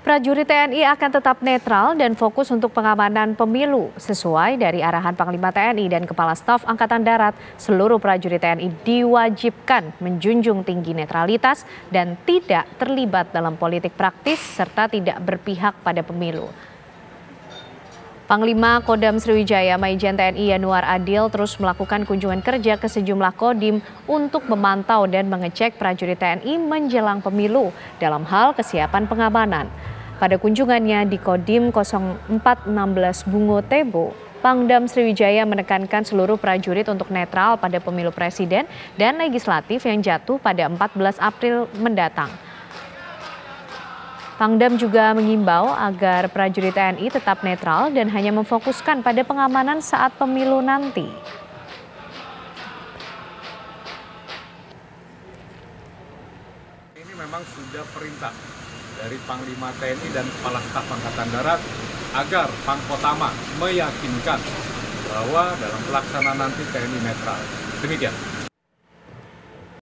Prajurit TNI akan tetap netral dan fokus untuk pengamanan pemilu. Sesuai dari arahan Panglima TNI dan Kepala Staf Angkatan Darat, seluruh prajurit TNI diwajibkan menjunjung tinggi netralitas dan tidak terlibat dalam politik praktis serta tidak berpihak pada pemilu. Panglima Kodam Sriwijaya Mayjen TNI Yanuar Adil terus melakukan kunjungan kerja ke sejumlah kodim untuk memantau dan mengecek prajurit TNI menjelang pemilu dalam hal kesiapan pengamanan. Pada kunjungannya di Kodim 0416 Bungo Tebo, Pangdam Sriwijaya menekankan seluruh prajurit untuk netral pada pemilu presiden dan legislatif yang jatuh pada 14 April mendatang. Pangdam juga mengimbau agar prajurit TNI tetap netral dan hanya memfokuskan pada pengamanan saat pemilu nanti. Ini memang sudah perintah dari Panglima TNI dan Kepala Staf Angkatan Darat agar Pangkotama meyakinkan bahwa dalam pelaksanaan nanti TNI netral. Demikian.